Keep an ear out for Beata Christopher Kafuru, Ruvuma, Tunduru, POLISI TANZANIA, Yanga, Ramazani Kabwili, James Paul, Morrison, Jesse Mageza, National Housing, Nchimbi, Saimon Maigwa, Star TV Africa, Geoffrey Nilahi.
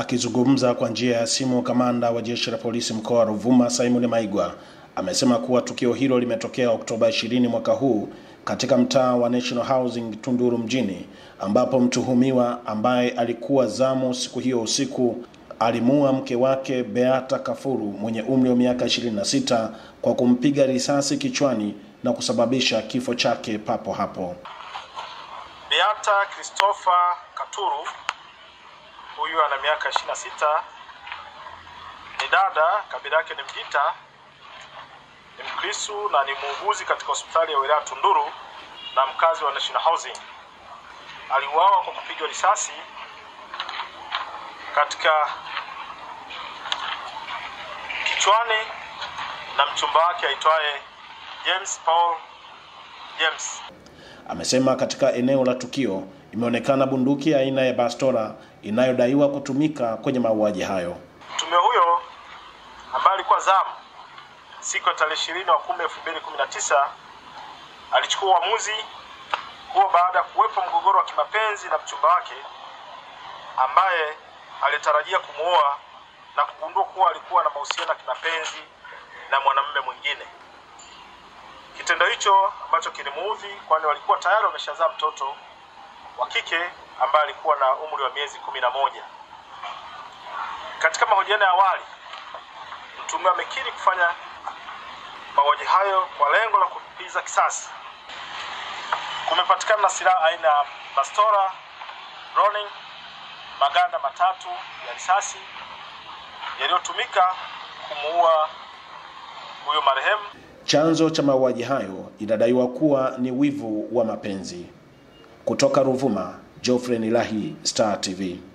Akizungumza kwa njia ya simu, kamanda wa jeshi la polisi mkoa wa Ruvuma Saimon Maigwa amesema kuwa tukio hilo limetokea Oktoba 20 mwaka huu katika mtaa wa National Housing Tunduru mjini, ambapo mtuhumiwa ambaye alikuwa zamu siku hiyo usiku alimua mke wake Beata Kafuru mwenye umri wa miaka 26 kwa kumpiga risasi kichwani na kusababisha kifo chake papo hapo. Beata Christopher Kafuru huyu ana miaka 26, ni dada, kabila yake ni Mgita, ni Mkristo na ni muuguzi katika hospitali ya wilaya Tunduru na mkazi wa National Housing. Aliuawa kwa kupigwa risasi katika kichwani na mchumba wake aitwaye James Paul. Amesema katika eneo la tukio imeonekana bunduki aina ya bastola inayodaiwa kutumika kwenye mauaji hayo. Mtuhumiwa huyo ambaye alikuwa zamu siku ya tarehe 20/10/2019 alichukua uamuzi huo baada ya kuwepo mgogoro wa kimapenzi na mchumba wake ambaye alitarajia kumuoa na kugundua kuwa alikuwa na mahusiano ya kimapenzi na mwanamume mwingine. Kitendo hicho ambacho kilimuudhi, kwani walikuwa tayari wameshazaa mtoto wa kike ambaye alikuwa na umri wa miezi 11. Katika mahojiano ya awali, mtuhumiwa amekiri kufanya mauaji hayo kwa lengo la kulipiza kisasi. Kumepatikana na silaha aina ya bastola, rolling, maganda matatu ya risasi yaliyotumika kumuua huyo marehemu. Chanzo cha mauaji hayo inadaiwa kuwa ni wivu wa mapenzi. Kutoka Ruvuma, Geoffrey Nilahi, Star TV.